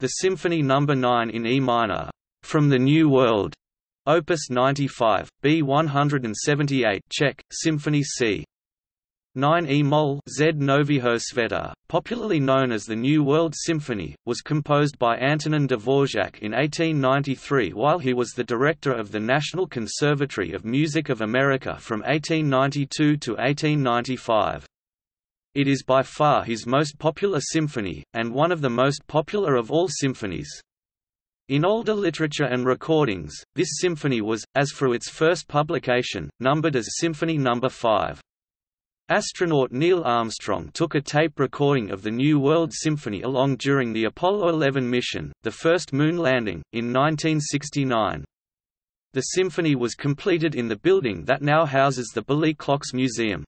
The Symphony No. 9 in E minor, From the New World, Opus 95, B178, Czech, Symphony C. 9 E Moll Z Novýho Sveta, popularly known as the New World Symphony, was composed by Antonín Dvořák in 1893 while he was the director of the National Conservatory of Music of America from 1892 to 1895. It is by far his most popular symphony, and one of the most popular of all symphonies. In older literature and recordings, this symphony was, as for its first publication, numbered as Symphony No. 5. Astronaut Neil Armstrong took a tape recording of the New World Symphony along during the Apollo 11 mission, the first moon landing, in 1969. The symphony was completed in the building that now houses the Beloit Clocks Museum.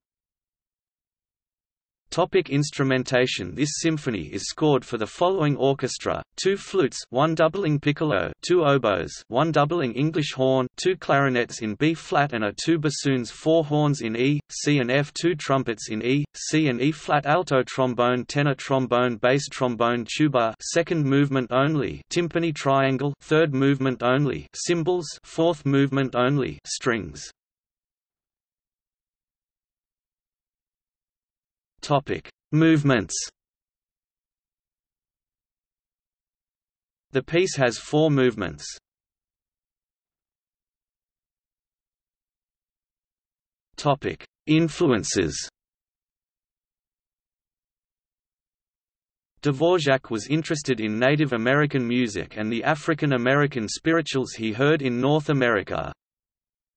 Topic instrumentation. This symphony is scored for the following orchestra: 2 flutes, 1 doubling piccolo, 2 oboes, 1 doubling English horn, 2 clarinets in B flat and A, 2 bassoons, 4 horns in E, C and F, 2 trumpets in E, C and E flat, alto trombone, tenor trombone, bass trombone, tuba, second movement only, timpani triangle, third movement only, cymbals, fourth movement only, strings. Topic: Movements. The piece has 4 movements. Topic: Influences. Dvořák was interested in Native American music and the African American spirituals he heard in North America.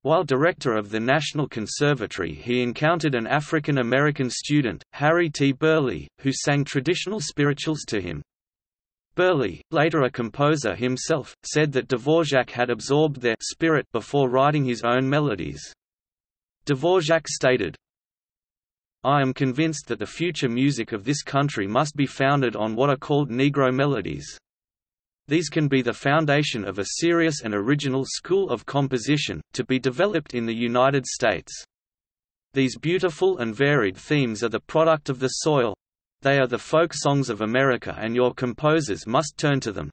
While director of the National Conservatory, he encountered an African-American student, Harry T. Burleigh, who sang traditional spirituals to him. Burleigh, later a composer himself, said that Dvořák had absorbed their spirit before writing his own melodies. Dvořák stated, "I am convinced that the future music of this country must be founded on what are called Negro melodies. These can be the foundation of a serious and original school of composition, to be developed in the United States. These beautiful and varied themes are the product of the soil. They are the folk songs of America, and your composers must turn to them."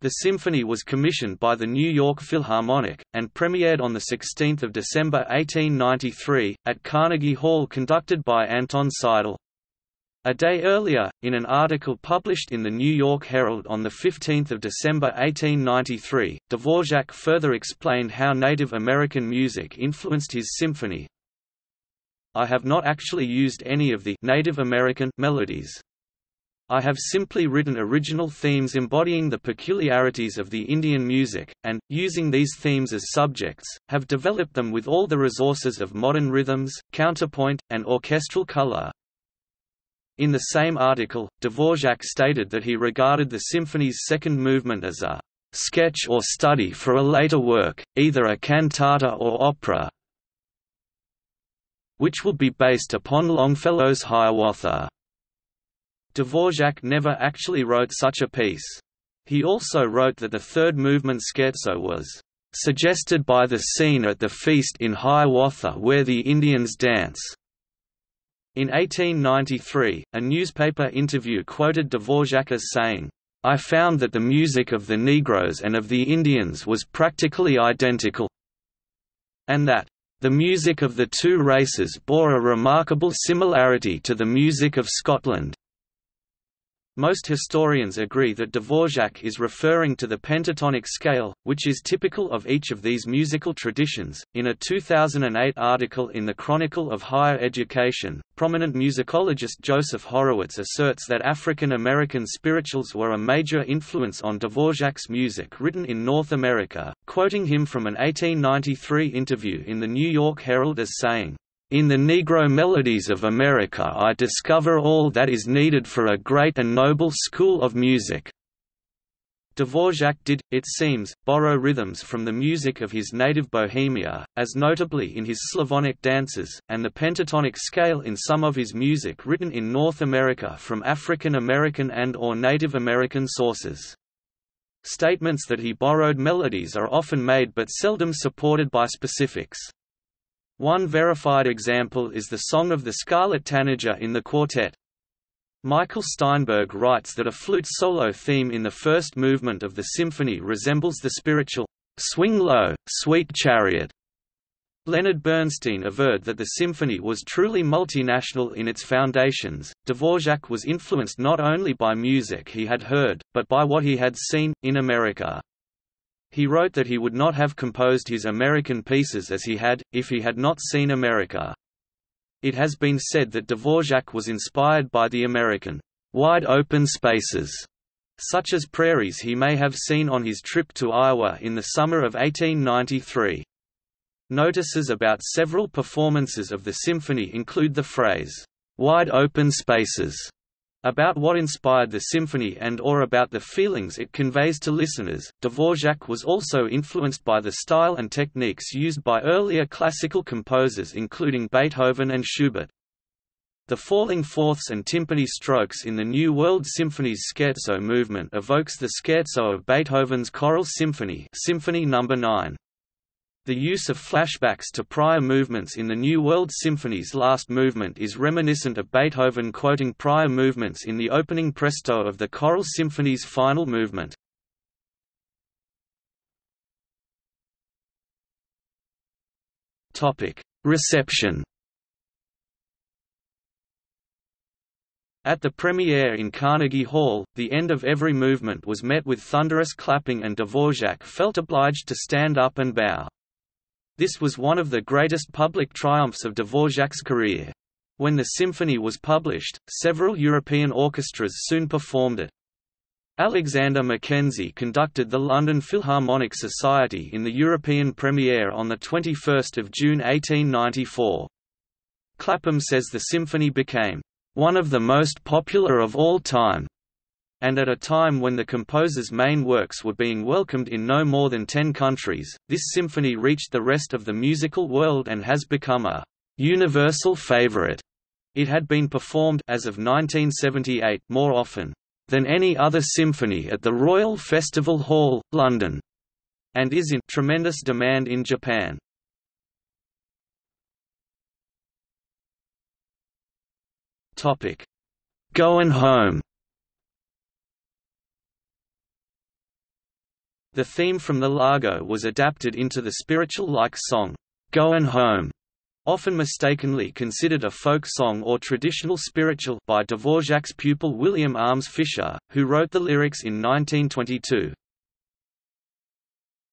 The symphony was commissioned by the New York Philharmonic, and premiered on 16 December 1893, at Carnegie Hall, conducted by Anton Seidl. A day earlier, in an article published in the New York Herald on 15 December 1893, Dvořák further explained how Native American music influenced his symphony. "I have not actually used any of the Native American melodies. I have simply written original themes embodying the peculiarities of the Indian music, and, using these themes as subjects, have developed them with all the resources of modern rhythms, counterpoint, and orchestral color." In the same article, Dvořák stated that he regarded the symphony's second movement as a "sketch or study for a later work, either a cantata or opera, which will be based upon Longfellow's Hiawatha." Dvořák never actually wrote such a piece. He also wrote that the third movement scherzo was "suggested by the scene at the feast in Hiawatha where the Indians dance." In 1893, a newspaper interview quoted Dvořák as saying, "I found that the music of the Negroes and of the Indians was practically identical," and that, "the music of the two races bore a remarkable similarity to the music of Scotland." Most historians agree that Dvořák is referring to the pentatonic scale, which is typical of each of these musical traditions. In a 2008 article in the Chronicle of Higher Education, prominent musicologist Joseph Horowitz asserts that African American spirituals were a major influence on Dvořák's music written in North America, quoting him from an 1893 interview in the New York Herald as saying, "In the Negro melodies of America I discover all that is needed for a great and noble school of music." Dvořák did, it seems, borrow rhythms from the music of his native Bohemia, as notably in his Slavonic dances, and the pentatonic scale in some of his music written in North America from African American and/or Native American sources. Statements that he borrowed melodies are often made but seldom supported by specifics. One verified example is the song of the Scarlet Tanager in the quartet. Michael Steinberg writes that a flute solo theme in the first movement of the symphony resembles the spiritual "Swing Low, Sweet Chariot." Leonard Bernstein averred that the symphony was truly multinational in its foundations. Dvořák was influenced not only by music he had heard, but by what he had seen in America. He wrote that he would not have composed his American pieces as he had, if he had not seen America. It has been said that Dvořák was inspired by the American wide-open spaces, such as prairies he may have seen on his trip to Iowa in the summer of 1893. Notices about several performances of the symphony include the phrase, "wide-open spaces," about what inspired the symphony and/or about the feelings it conveys to listeners. Dvořák was also influenced by the style and techniques used by earlier classical composers including Beethoven and Schubert. The falling fourths and timpani strokes in the New World Symphony's scherzo movement evokes the scherzo of Beethoven's Choral Symphony, Symphony No. 9. The use of flashbacks to prior movements in the New World Symphony's last movement is reminiscent of Beethoven quoting prior movements in the opening presto of the Choral Symphony's final movement. Reception. At the premiere in Carnegie Hall, the end of every movement was met with thunderous clapping and Dvořák felt obliged to stand up and bow. This was one of the greatest public triumphs of Dvořák's career. When the symphony was published, several European orchestras soon performed it. Alexander Mackenzie conducted the London Philharmonic Society in the European premiere on 21 June 1894. Clapham says the symphony became one of the most popular of all time, and at a time when the composer's main works were being welcomed in no more than 10 countries, this symphony reached the rest of the musical world and has become a universal favorite. It had been performed as of 1978 more often than any other symphony at the Royal Festival Hall, London, and is in tremendous demand in Japan. Topic: Goin' Home. The theme from the Largo was adapted into the spiritual-like song, "Goin' Home," often mistakenly considered a folk song or traditional spiritual, by Dvořák's pupil William Arms Fisher, who wrote the lyrics in 1922.